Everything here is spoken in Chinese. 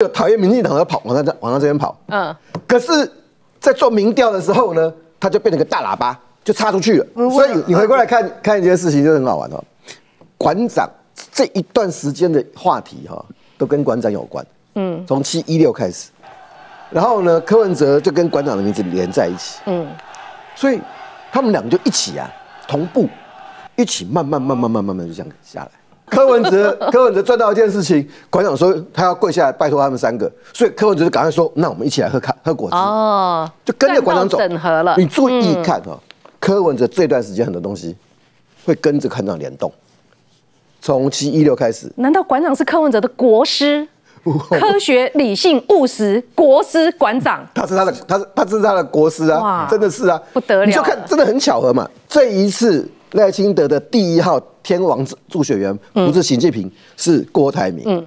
就讨厌民进党要跑往他这边跑，嗯，可是，在做民调的时候呢，他就变成个大喇叭，就插出去了。所以你回过来看一件事情，就很好玩哦。馆长这一段时间的话题哈、哦，都跟馆长有关，嗯，从716开始，然后呢，柯文哲就跟馆长的名字连在一起，嗯，所以他们两个就一起啊，同步，一起慢慢就这样下来。 柯文哲赚到一件事情，馆长说他要跪下来拜托他们三个，所以柯文哲就赶快说，那我们一起来喝果汁哦，就跟着馆长走，整合了。你注意看哈、哦，柯文哲这段时间很多东西会跟着馆长联动，从716开始。难道馆长是柯文哲的国师？科学、理性、务实，国师馆长，他是他的国师啊，真的是啊，不得了，你就看真的很巧合嘛，这一次。 赖清德的第一号天王助选员不是邢志平，是郭台铭。